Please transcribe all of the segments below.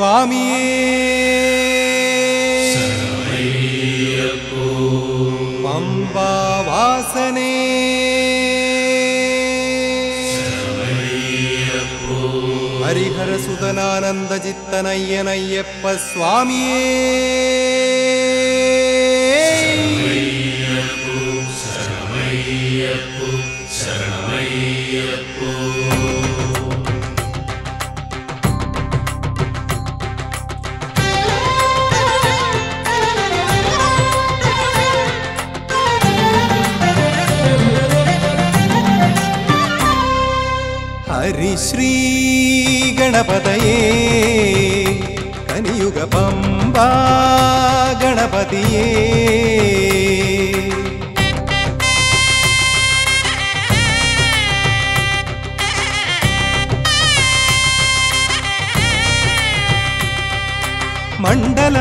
சுவாமி பம்பா வாசனே ஹரிஹர சுதனானந்த சித்தனையன் ஐயப்ப சுவாமியே ಹರಿಶ್ರೀ ಗಣಪತಯೇ ಕಲಿಯುಗ ಪಂಬಾ ಗಣಪತಿಯೇ മണ്ഡലമാകുമ്പോൾ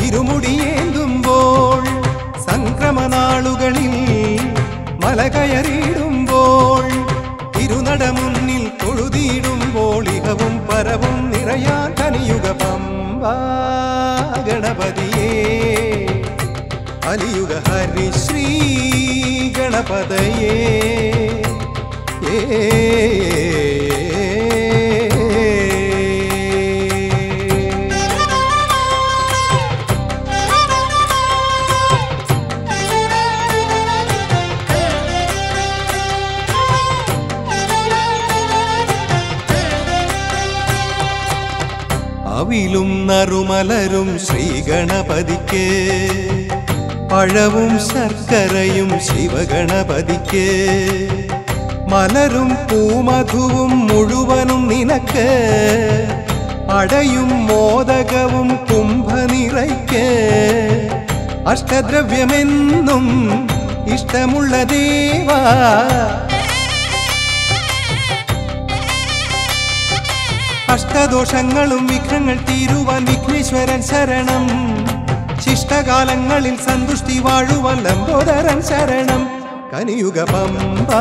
തിരുമുടിയേന്തുമ്പോൾ സംക്രമനാളുകളിൽ മലകയറിയിടുമ്പോൾ തിരുനടമുന്നിൽ തൊഴുതിയിടുമ്പോൾ ഇഹവും പരവും നിറയാൻ കലിയുഗ പമ്പാ ഗണപതിയേ കലിയുഗ ഹരിശ്രീ ഗണപതയേ அவிலும் நறுமலரும் ஸ்ரீ கணபதிக்கு பழவும் சர்க்கரையும் சிவகணபதிக்கு மலரும் பூமதுவும் முழுவனும் நினக்கு அடையும் மோதகமும் கும்ப நிறைக்கு அஷ்டத்ரவ்யமென்னும் இஷ்டமுள்ள தேவா അഷ്ടദോഷങ്ങളും വിഘ്നങ്ങൾ തീരുവാൻ വിഘ്നേശ്വരൻ ശരണം ശിഷ്ടകാലങ്ങളിൽ സന്തുഷ്ടി വാഴുവാൻ ലംബോദരൻ ശരണം കലിയുഗ പമ്പാ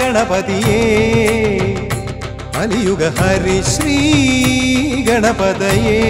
ഗണപതിയേ കലിയുഗ ഹരിശ്രീ ഗണപതയേ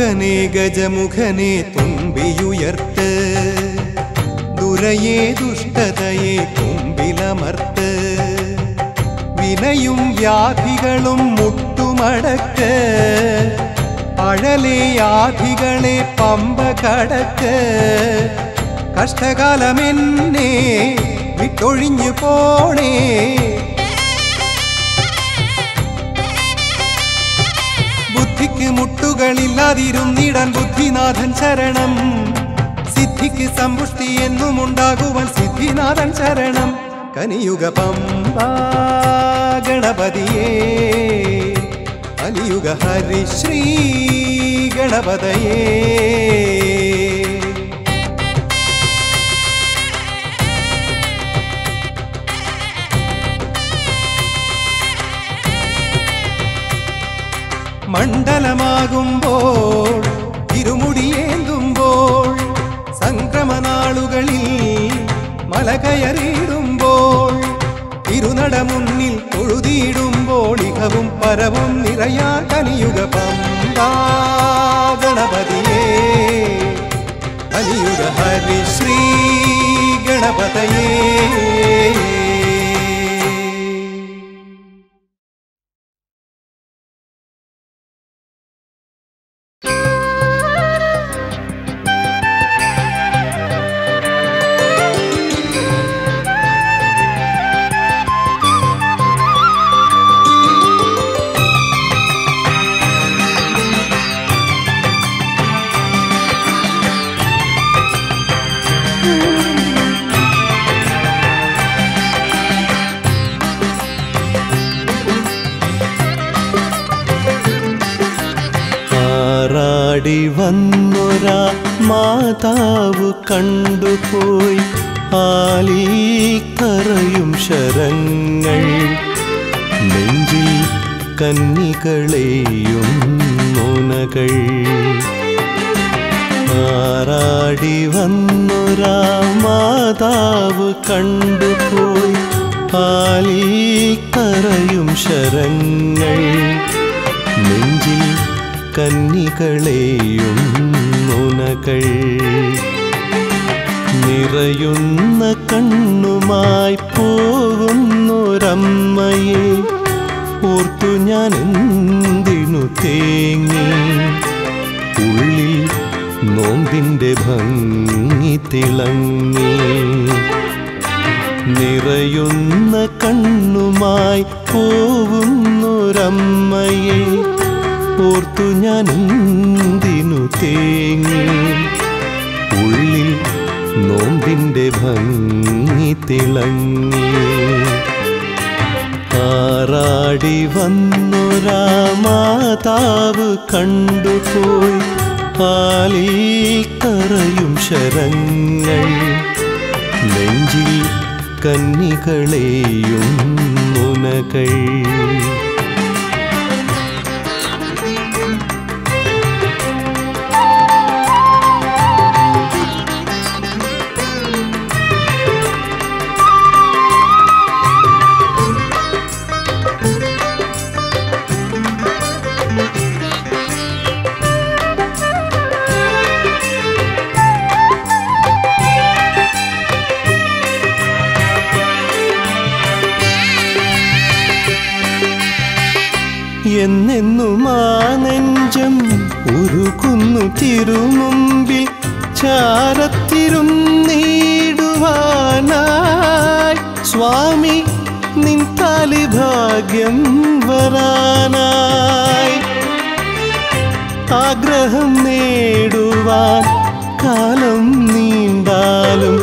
മുഖനേ ഗജമുഖനേ തുമ്പിയുയർത്ത് ദുരയേ ദുഷ്ടതയെ തുമ്പിലമർത്ത് വിനയും വ്യാധികളും മുട്ടുമടക്ക് അഴലേ ആധികളെ പമ്പ കടക്ക് കഷ്ടകാലമെന്നെ വിട്ടൊഴിഞ്ഞു പോണേ ബുദ്ധിക്ക് മുട്ടുകളില്ലാതിരുന്നിടാൻ ബുദ്ധിനാഥൻ ശരണം സിദ്ധിക്ക് സമ്പുഷ്ടി എന്നും ഉണ്ടാകുവാൻ സിദ്ധിനാഥൻ ശരണം കലിയുഗ പമ്പാ ഗണപതിയേ കലിയുഗ ഹരിശ്രീ ഗണപതയേ മണ്ഡലമാകുമ്പോൾ തിരുമുടിയേന്തുമ്പോൾ സംക്രമനാളുകളിൽ മലകയറിയിടുമ്പോൾ തിരുനടമുന്നിൽ തൊഴുതിയിടുമ്പോൾ ഇഹവും പരവും നിറയാ കലിയുഗ പമ്പാ ഗണപതിയേ കലിയുഗ ഹരിശ്രീ ഗണപതയേ. പോരാടി വന്നൊരാ മാതാവ് കണ്ടുപോയി ആലിക്കറയും ശരങ്ങൾ നെഞ്ചിൽ കന്നികളെയും മോനകൾ ആരാടി വന്നൊരാ മാതാവ് കണ്ടുപോയി ആലിക്കറയും ശരങ്ങൾ നെഞ്ചിൽ കന്നികളെയും മുനകൾ നിറയുന്ന കണ്ണുമായി പോകുന്നൊരമ്മയെ ഓർത്തു ഞാൻ എന്തിനു തേങ്ങി ഉള്ളിൽ നോമ്പിൻ്റെ ഭംഗി തിളങ്ങി നിറയുന്ന കണ്ണുമായി പോകുന്നൊരമ്മയെ ഓർത്തു ഞാൻ എന്തിനു തേങ്ങി ഉള്ളിൽ നോമ്പിൻ്റെ ഭംഗി തിളങ്ങി ആരാടി വന്നൊരാ മാതാവ് കണ്ടുപോയി ആലിക്കറയും ശരങ്ങൾ നെഞ്ചിൽ കന്നികളെയും മുനകൾ എന്നെന്നുമാ നെഞ്ചം ഉരുകുന്നു തിരുമുമ്പിൽ ചാരത്തിരും നീടുവാനായി സ്വാമി നിൻ താലി ഭാഗ്യം വരാനായി ആഗ്രഹം നേടുവാൻ കാലം നീണ്ടാലും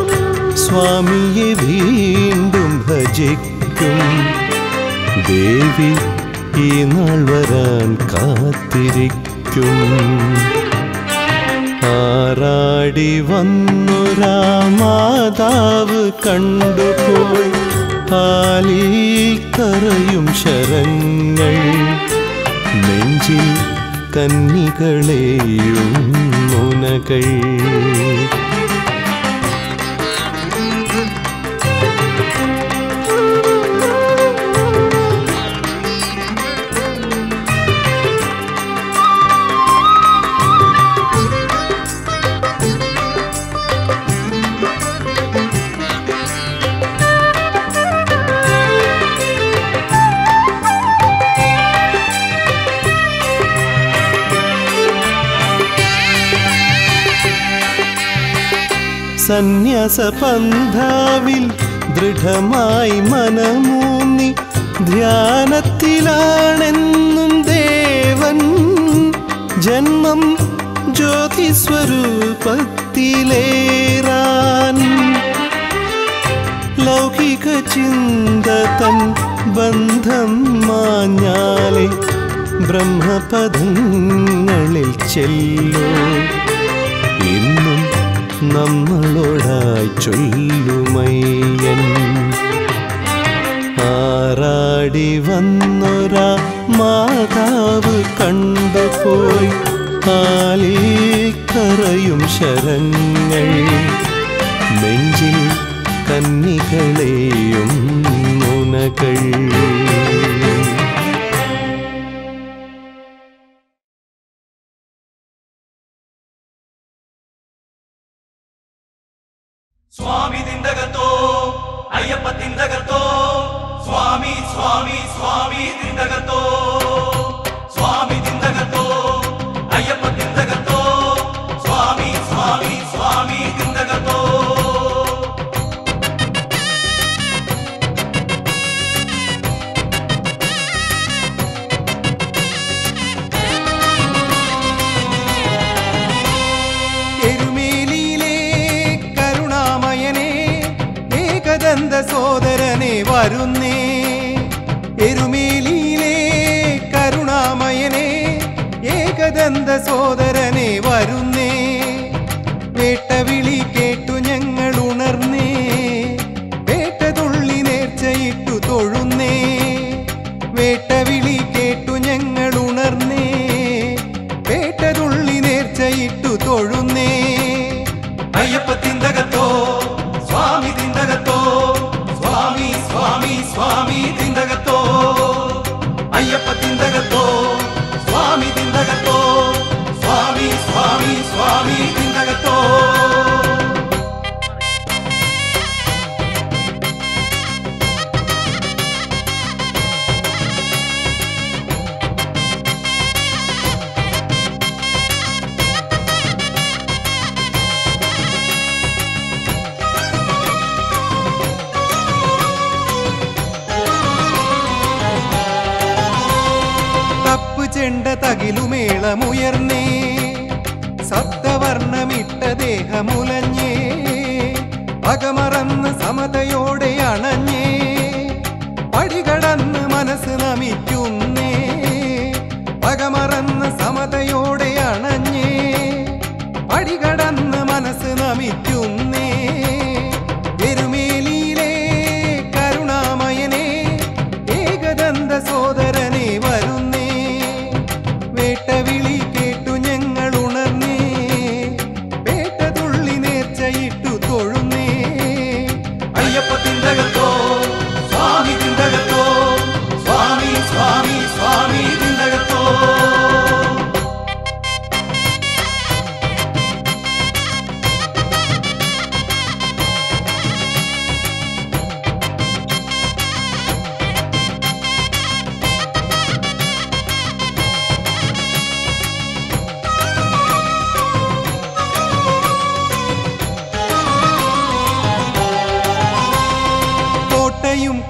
സ്വാമിയെ വീണ്ടും ഭജിക്കും ദേവി ഈ നാൾ വരാൻ കാത്തിരിക്കും ആരാടി വന്നൊരാ മാതാവ് കണ്ടുപോയി ആലിക്കറയും ശരങ്ങൾ നെഞ്ചിൽ കന്നികളെയും മുനകൾ സന്യാസ പന്ഥാവിൽ ദൃഢമായി മനമൂന്നി ധ്യാനത്തിലാണെന്നും ദേവൻ ജന്മം ജ്യോതിസ്വരൂപത്തിലേറാൻ ലൗകിക ചിന്തതൻ ബന്ധം മാഞ്ഞാലെ ബ്രഹ്മപദങ്ങളിൽ ചെല്ലോ ഇന്നും നമ്മളോടായി ചൊല്ലുമയ്യൻ ആരാടി വന്നൊരാ മാതാവ് കണ്ടുപോയി ആലിക്കറയും ശരങ്ങൾ നെഞ്ചിൽ കന്നികളെയും മുനകൾ സ്വാമി തിണ്ടകത്തോ അയ്യപ്പ തിണ്ടകത്തോ സ്വാമി സ്വാമി സ്വാമി തിണ്ടകത്തോ സ്വാമി തിണ്ടകത്തോ അയ്യപ്പ തിണ്ടകത്തോ സ്വാമി സ്വാമി സ്വാമി തിണ്ടകത്തോ സോദരനെ വരുന്നേ എരുമേലിയിലെ കരുണാമയനെ ഏകദ ദുരന്ത സോദരനെ വരുന്നേ, വേട്ടവിളി കേട്ടു ഞങ്ങൾ ഉണർന്നേ, വേട്ടതുള്ളി നേർച്ചയിട്ടു തൊഴുന്നേ, വേട്ടവിളി കേട്ടു ഞങ്ങൾ ഉണർന്നേ, വേട്ടതുള്ളി നേർച്ചയിട്ടു തൊഴുന്നേ. അയ്യപ്പത്തിന്തകത്തോ സ്വാമി തിന്തകത്തോ, സ്വാമി സ്വാമി സ്വാമി തിന്തകത്തോ, അയ്യപ്പത്തിന്തകത്തോ സ്വാമി തിന്തകത്തോ, സ്വാമി സ്വാമി സ്വാമി തിന്തകത്തോ. ചെണ്ട തകിലുമേളമുയർന്നേ, സപ്തവർണ്ണമിട്ട ദേഹമുലഞ്ഞേ, പകമറന്ന് സമതയോടെ അണഞ്ഞേ, പടികടന്ന് മനസ്സ് നമിക്കുന്നേ, പകമറന്ന് സമതയോടെ അണഞ്ഞേ, പടികടന്ന് മനസ്സ് നമിക്കുന്നേ. എരുമേലിയിലെ കരുണാമയനെ, ഏകദന്ത സോദരനെ വരുന്നേ, വേട്ടവിളി കേട്ടു ഞങ്ങൾ ഉണർന്നേ, വേട്ടതുള്ളി നേർച്ചയിട്ടു തൊഴുന്നേ. അയ്യപ്പത്തിന്തകത്തോ സ്വാമി തിന്തകത്തോ, സ്വാമി സ്വാമി സ്വാമി തിന്തകത്തോ.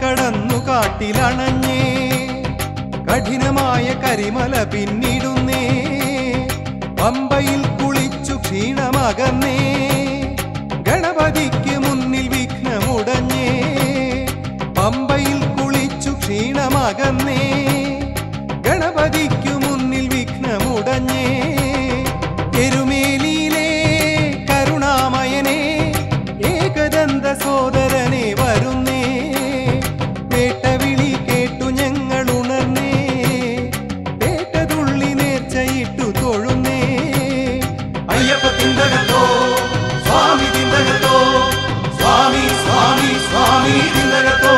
കടന്നു കാട്ടിലണഞ്ഞേ, കഠിനമായ കരിമല പിന്നിടുന്നേ, പമ്പയിൽ കുളിച്ചു ക്ഷീണമകന്നേ, ഗണപതിക്ക് മുന്നിൽ വിഘ്നമുടഞ്ഞേ, പമ്പയിൽ കുളിച്ചു ക്ഷീണമകന്നേ, ഗണപതിക്കു മുന്നിൽ വിഘ്നമുടഞ്ഞേ. എരുമേലിയിലെ കരുണാമയനെ, ഏകദന്ത സോദരനെ വരുന്നേ, വേട്ടവിളി കേട്ടു ഞങ്ങൾ ഉണർന്നേ, വേട്ടതുള്ളി നേർച്ചയിട്ടു തൊഴുന്നേ. അയ്യപ്പത്തിന്തകത്തോ സ്വാമി തിന്തകത്തോ, സ്വാമി സ്വാമി സ്വാമി തിന്തകത്തോ.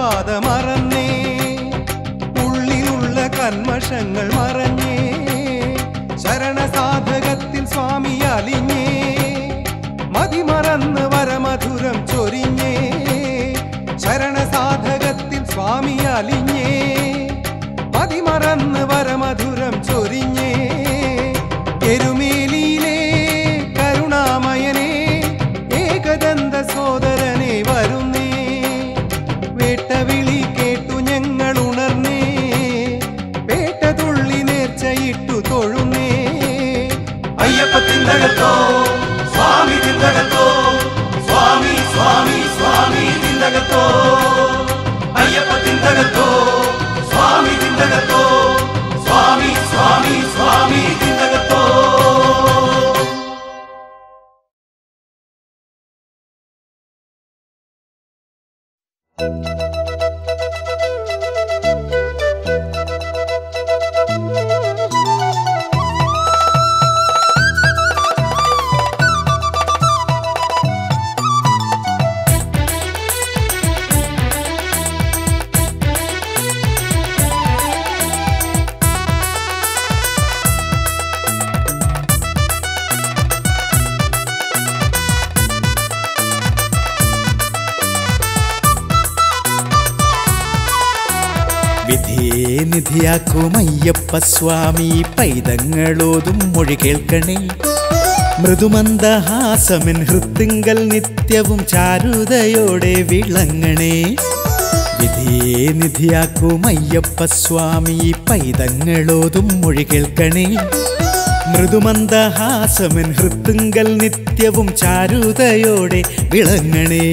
പാദമറന്നേ, ഉള്ളിലുള്ള കന്മഷങ്ങൾ മറഞ്ഞേ, ശരണസാധകത്തിൽ സ്വാമി അലിഞ്ഞേ, മതിമറന്ന് വരമധുരം ചൊരിഞ്ഞേ, ശരണസാധകത്തിൽ സ്വാമി അലിഞ്ഞേ, മതിമറന്ന് വരമധുരം ചൊരിഞ്ഞേ. എരുമേലിയിലെ കരുണാമയനെ, ഏകദന്ത സോദരനെ വരുന്നേ, വേട്ടവിളി കേട്ടു ഞങ്ങൾ ഉണർന്നേ, വേട്ടതുള്ളി നേർച്ചയിട്ടു തൊഴുന്നേ. അയ്യപ്പത്തിന്തകത്തോ സ്വാമി തിന്തകത്തോ, സ്വാമി സ്വാമി സ്വാമി തിന്തകത്തോ. അയ്യപ്പത്തിന്തകത്തോ സ്വാമി തിന്തകത്തോ, സ്വാമി സ്വാമി സ്വാമി തിന്തകത്തോ. നിധിയാക്കും അയ്യപ്പസ്വാമി പൈതങ്ങളോതും മൊഴി കേൾക്കണേ, മൃദുമന്ദഹാസമെൻ ഹൃത്തിങ്കൽ നിത്യവും ചാരുതയോടെ വിളങ്ങണേ. വിധിയെ നിധിയാക്കും അയ്യപ്പസ്വാമി പൈതങ്ങളോതും മൊഴി കേൾക്കണേ. മൃദുമന്ദഹാസമെൻ ഹൃത്തുങ്കൽ നിത്യവും ചാരുതയോടെ വിളങ്ങണേ.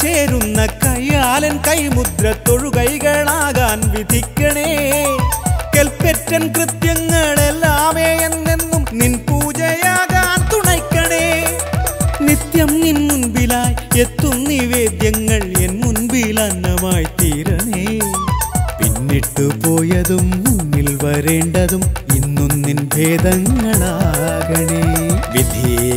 ചേരുന്ന കയ്യാലൻ കൈമുദ്ര തൊഴുകൈകളാകാൻ വിധിക്കണേ. കെൽപ്പറ്റൻ കൃത്യങ്ങളെല്ലാമേ എന്നെന്നും നിൻ പൂജയാകാൻ തുണയ്ക്കണേ. നിത്യം നിൻ മുൻപിലായി എത്തും നിവേദ്യങ്ങൾ എൻ മുൻപിൽ അന്നമായി തീരണേ. പിന്നിട്ടു പോയതും മുന്നിൽ വരേണ്ടതും ഇന്നും നിൻ ഭേദങ്ങളാകണേ. വിധിയെ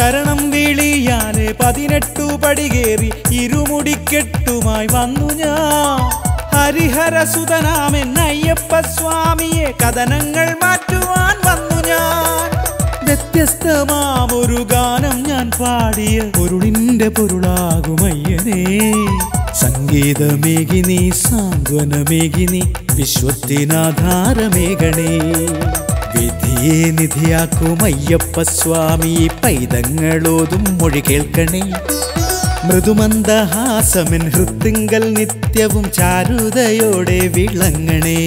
ശരണം വിളിയാലെ 18 പടികേറി ഇരുമുടിക്കെട്ടുമായി വന്നു ഞാൻ. ഹരിഹരസുതനാമെന്ന അയ്യപ്പ സ്വാമിയെ കഥനങ്ങൾ മാറ്റുവാൻ വന്നു ഞാൻ. വ്യത്യസ്തമാമൊരു ഗാനം ഞാൻ പാടിയ പൊരുളിൻ്റെ പൊരുളാകുമയ്യനേ. സംഗീതമേകിനി സാന്ത്വനമേകിനി വിശ്വത്തിനാധാരമേകണേ. വിധിയെ നിധിയാക്കും അയ്യപ്പസ്വാമി പൈതങ്ങളോതും മൊഴി കേൾക്കണേ. മൃദുമന്ദഹാസമെൻ ഹൃത്തിങ്കൽ നിത്യവും ചാരുതയോടെ വിളങ്ങണേ.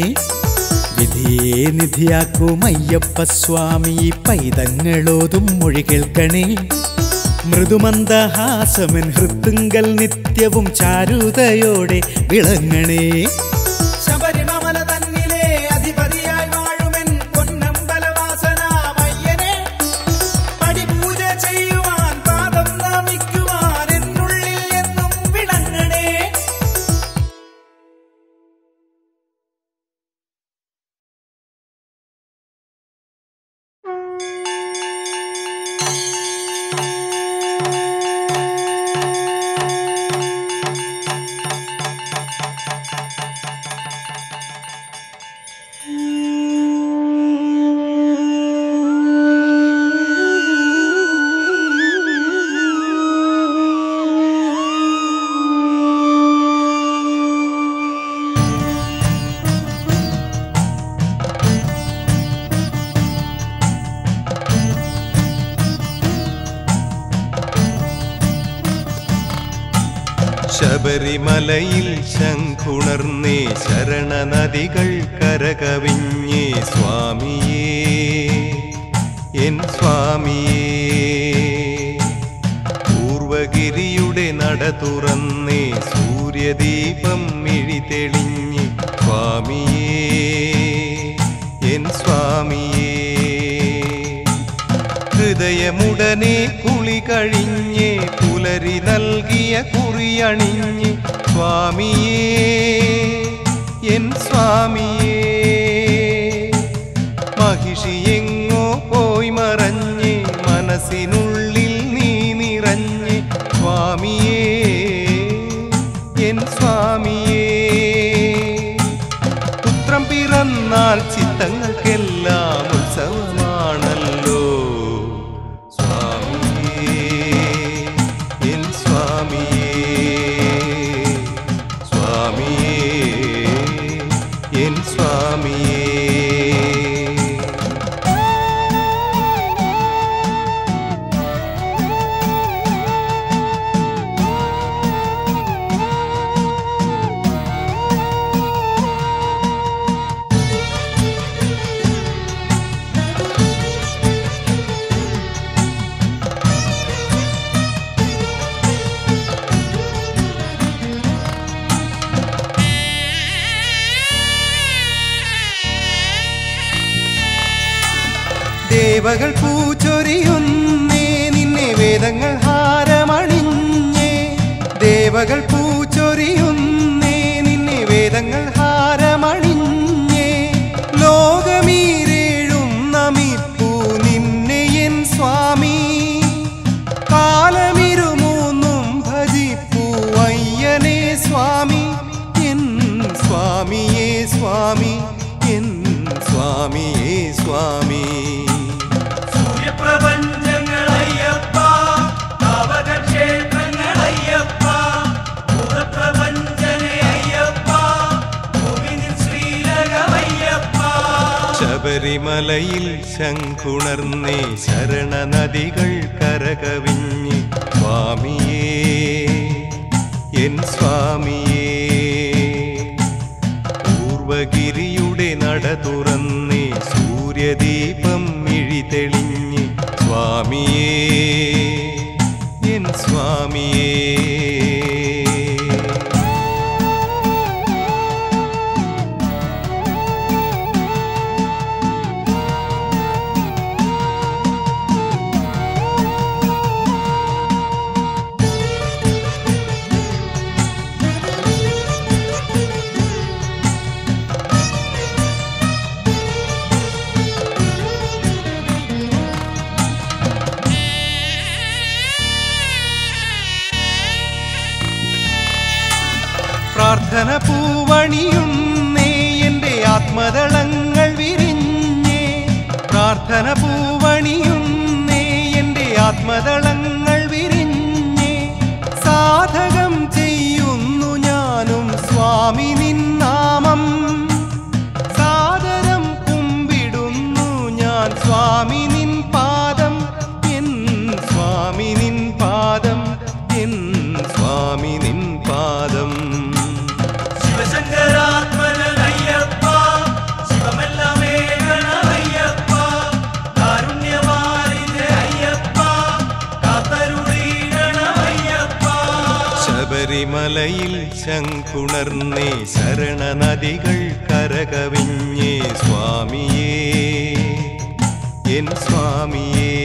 വിധിയെ നിധിയാക്കും അയ്യപ്പസ്വാമി പൈതങ്ങളോതും മൊഴി കേൾക്കണേ. മൃദുമന്ദഹാസമെൻ ഹൃത്തിങ്കൽ നിത്യവും ചാരുതയോടെ വിളങ്ങണേ. ശബരിമലയിൽ ശംഖുണർന്നേ ശരണനദികൾ കരകവിഞ്ഞേ സ്വാമിയേ എൻ സ്വാമിയേ. പൂർവഗിരിയുടെ നട തുറന്നേ സൂര്യദീപം മിഴി തെളിഞ്ഞ് സ്വാമിയേ എൻ സ്വാമിയേ. ഹൃദയമുടനെ കുളി കഴിഞ്ഞേ പുലരി നൽകിയ കുറിയണിഞ്ഞ് സ്വാമിയേ എൻ സ്വാമിയേ. മഹിഷി എങ്ങോ പോയി മറഞ്ഞ് മനസ്സിന് ദേവകൾ പൂച്ചൊരിയുന്നേ നിന്നെ വേദങ്ങൾ ഹാരമണിഞ്ഞേ. ദേവകൾ പൂച്ചൊരിയുന്നേ നിന്നെ വേദങ്ങൾ ഹാരമണിഞ്ഞേ. ലോകമീരേഴും നമിപ്പൂ നിന്നെ എൻ സ്വാമി. കാലമിരുമൂന്നും ഭജിപ്പൂ അയ്യനെ സ്വാമി. എൻ സ്വാമിയേ സ്വാമി, എൻ സ്വാമിയേ സ്വാമി. ശബരിമലയിൽ ശംഖുണർന്നേ ശരണനദികൾ കരകവിഞ്ഞ് സ്വാമിയേ എൻ സ്വാമിയേ. പൂർവഗിരിയുടെ നട തുറന്നേ സൂര്യദീപം മിഴിതെളിഞ്ഞ് സ്വാമിയേ എൻ സ്വാമിയേ. പ്രാർത്ഥന പൂവണിയുന്നേ എൻ്റെ ആത്മദളങ്ങൾ വിരിഞ്ഞേ. പ്രാർത്ഥന പൂവണിയുന്നേ എൻ്റെ ആത്മദളങ്ങൾ വിരിഞ്ഞേ. സാധകം ചെയ്യുന്നു ഞാനും സ്വാമി നിന്നാമം. സാദരം കുമ്പിടുന്നു ഞാൻ സ്വാമി നിൻ പാദം. എൻ സ്വാമി നിൻ പാദം, എൻ സ്വാമി നിൻ പാദം. ശബരിമലയിൽ ശംഖുണർന്നേ ശരണനദികൾ കരകവിഞ്ഞേ സ്വാമിയേ എൻ സ്വാമിയേ.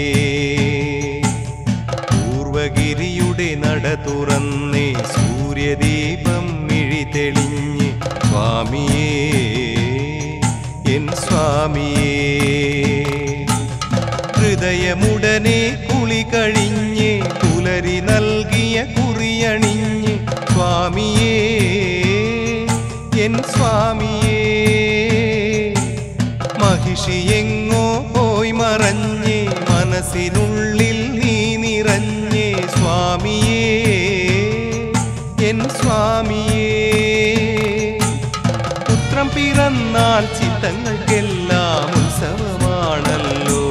പൂർവഗിരിയുടെ നട തുറന്നേ സൂര്യദീപം മിഴിതെളിഞ്ഞ് സ്വാമിയേ എൻ സ്വാമിയേ. ഹൃദയമുടനെ കുളി കഴിഞ്ഞ് പുലരി നൽകിയ കുറിയണിഞ്ഞ് സ്വാമിയേ എൻ സ്വാമിയേ. മഹിഷി എങ്ങോ പോയി മറഞ്ഞ് മനസ്സിനുള്ളിൽ നീ നിറഞ്ഞ് സ്വാമിയേ എൻ സ്വാമിയേ. പുത്രം പിറന്നാൽ ചിത്തങ്ങൾക്കെല്ലാം ഉത്സവമാണല്ലോ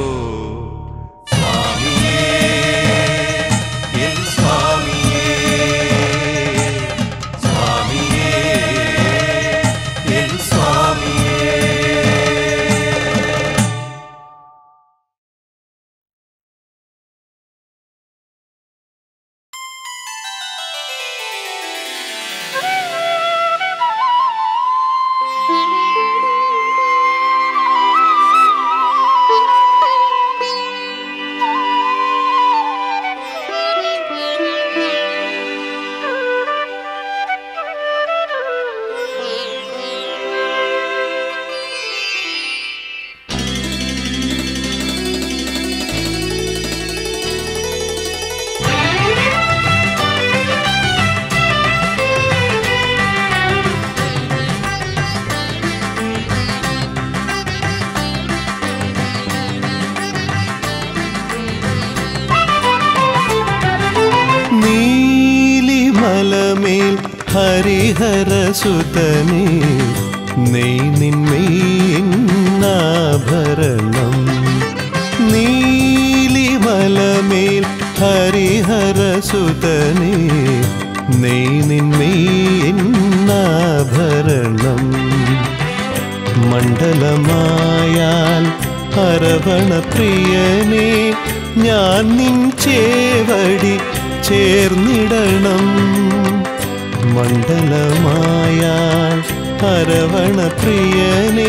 ഹരിഹരസുതനേ. നെയ് നിന്മയിന്നാഭരണം നീലിമലമേൽ ഹരിഹരസുതനേ. നെയ് നിന്മയിന്നാഭരണം മണ്ഡലമായാൽ ഹരവണപ്രിയനേ. ഞാൻ നിൻ ചേവടി ചേർന്നിടണം. മണ്ഡലമായാൽ ഹരവണപ്രിയനേ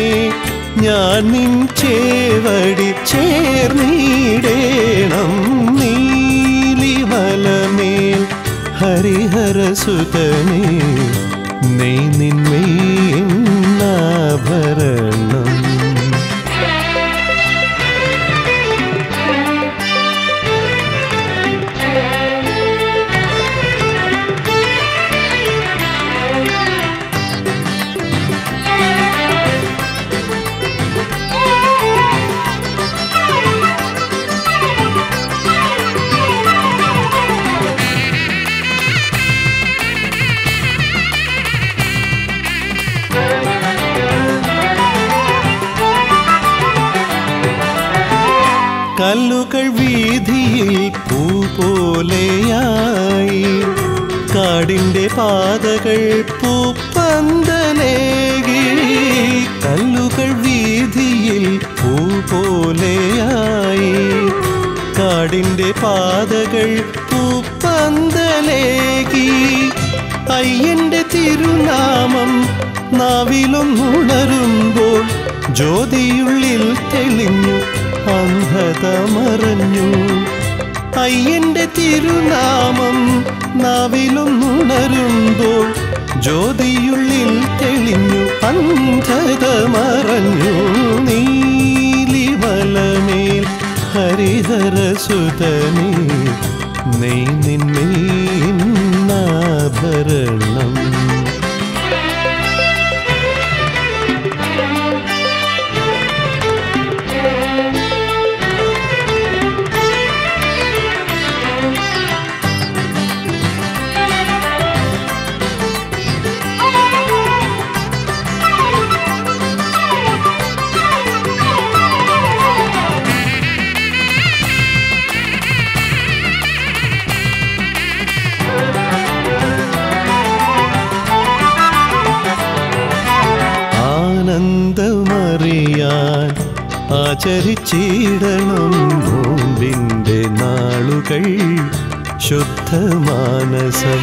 ഞാൻ നിൻ ചേവടി ചേർന്നിടേണം നീലിമലമേൽ ഹരിഹരസുതനേ നീ നിന്മേൻ ആഭരണം കല്ലുകൾ വീതിയിൽ പൂ പോലെയായി കാടിൻ്റെ പാതകൾ പൂപ്പന്തലേകി കല്ലുകൾ വീതിയിൽ പൂ പോലെയായി കാടിൻ്റെ പാതകൾ പൂപ്പന്തലേകി അയ്യൻ്റെ തിരുനാമം നാവിലൊന്നുണരുമ്പോൾ ജ്യോതിയുള്ളിൽ തെളിഞ്ഞു അന്ധത മറഞ്ഞു അയ്യൻ്റെ തിരുനാമം നാവിലൊന്നുണരുമ്പോൾ ജ്യോതിയുള്ളിൽ തെളിഞ്ഞു അന്ധത മറഞ്ഞു നീലിമലമേൽ ഹരിഹരസുതനേ നീ നിന്നാഭരണം ആനന്ദമറിയാൻ ആചരിച്ചിടണം നോമ്പിൻ്റെ നാളുകൾ ശുദ്ധമാനസം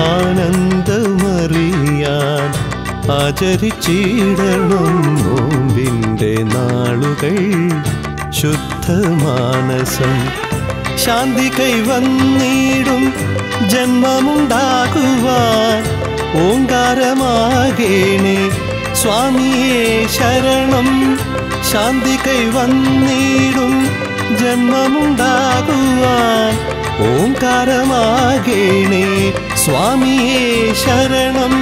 ആനന്ദമറിയാൻ ആചരിച്ചിടണം നോമ്പിൻ്റെ നാളുകൾ ശുദ്ധമാനസം ശാന്തി കൈവന്നിടും ജന്മമുണ്ടാകുവാൻ ഓങ്കാരമാകേണേ സ്വാമിയേ ശരണം ശാന്തി കൈവന്നിടും ജന്മമുണ്ടാകുവാൻ ഓംകാരമാകേണേ സ്വാമിയേ ശരണം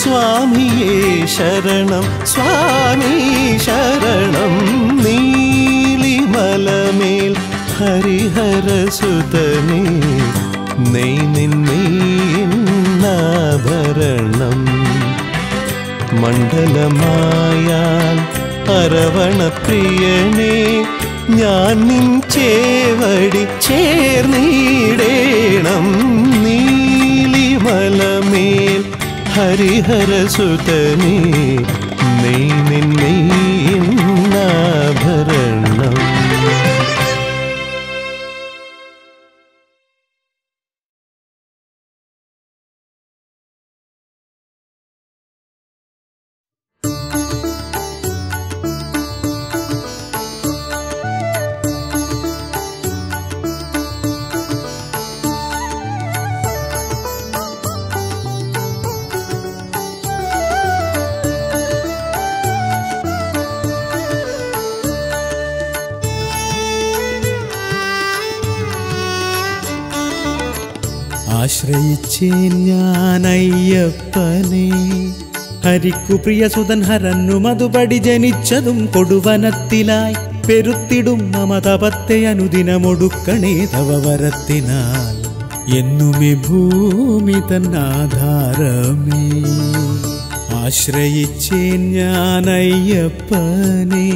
സ്വാമിയേ ശരണം സ്വാമി ശരണം നീലിമലമേൽ ഹരിഹരസുതനേ നീ നിന്നാഭരണം മണ്ഡലമായാൽ അരവണപ്രിയനേ ഞാൻ നിൻ ചേവടി ചേർന്നിടേണം നീലിമലമേൽ ഹരിഹരസുതനേ നീ നിന്നാഭരണം ആശ്രയിച്ചേൻ ഞാൻ അയ്യപ്പനെ ഹരിക്കു പ്രിയസുതൻ ഹരന്നു മധുപടി ജനിച്ചതും കൊടുവനത്തിലായി പെരുത്തിടും മമതപത്തെ അനുദിനമൊടുക്കണേ തവവരത്തിനാൽ എന്നുമേ ഭൂമി തന്നാധാരമേ ആശ്രയിച്ചേൻ ഞാൻ അയ്യപ്പനെ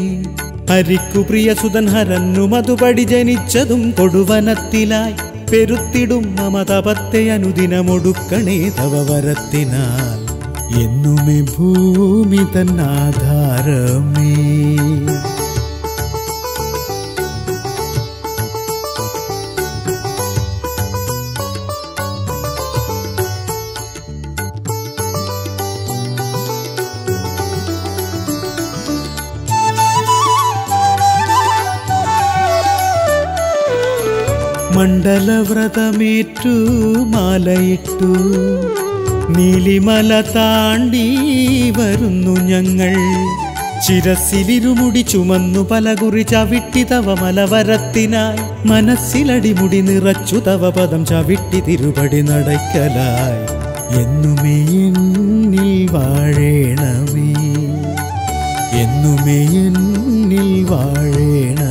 ഹരിക്കു പ്രിയസുതൻ ഹരന്നു മധുപടി ജനിച്ചതും കൊടുവനത്തിലായി പെരുത്തിടും മമതപത്തെ അനുദിനമൊടുക്കണേ തവവരത്തിനാൽ എന്നുമേ ഭൂമി തന്നാധാരമേ മണ്ഡല വ്രതമേറ്റു മാലയിട്ടു നീലിമല താണ്ടി വരുന്നു ഞങ്ങൾ. ചിരസിലിരുമുടി ചുമന്നു പലകുറി ചവിട്ടി തവ മലവരത്തിനായി, മനസ്സിലടിമുടി നിറച്ചു തവ പദം ചവിട്ടി തിരുപടി നടക്കലായി. എന്നുമേ എന്നിൽ വാഴേണമേ, എന്നുമേ എന്നിൽ വാഴേണമേ,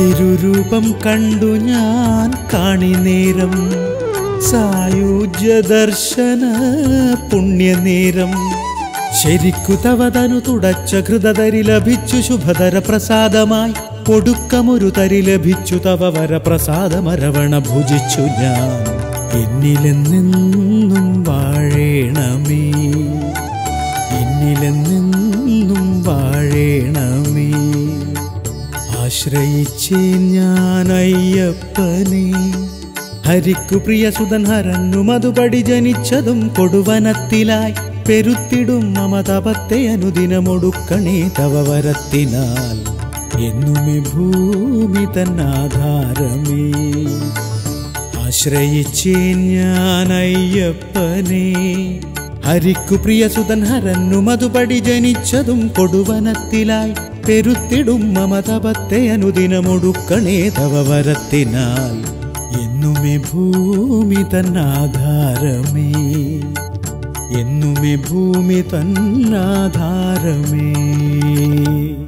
തിരുരൂപം കണ്ടു ഞാൻ കാണിനേരം, സായുജ്യ ദർശന പുണ്യനേരം. ശരിക്കു തവതനു തുടച്ച ഹൃദതരി ലഭിച്ചു ശുഭതര പ്രസാദമായി, കൊടുക്കമൊരു തരി ലഭിച്ചു തവ വരപ്രസാദമരവണ ഭുജിച്ചു ഞാൻ. എന്നിലെന്നെന്നും വാഴേണമേ, എന്നിലെന്നെന്നും വാഴേണമേ, ആശ്രയിച്ചേ ഞാൻ അയ്യപ്പനെ. ഹരിക്കു പ്രിയസുതൻ ഹരന്നു മധുപടി ജനിച്ചതും കൊടുവനത്തിലായി, പെരുത്തിടും മമതപത്തെ അനുദിനമൊടുക്കണേ തവ വരത്തിനാൽ. എന്നുമേ ഭൂമി തന്നാധാരമേ, ആശ്രയിച്ചേ ഞാൻ അയ്യപ്പനെ. ഹരിക്കു പ്രിയസുതൻ ഹരന്നു മധുപടി ജനിച്ചതും കൊടുവനത്തിലായി, പെരുത്തിടും മമതപത്തെ അനുദിനമൊടുക്കണേ തവ വരത്തിനാൽ. എന്നുമേ ഭൂമി തന്നാധാരമേ, എന്നുമേ ഭൂമി തന്നാധാരമേ.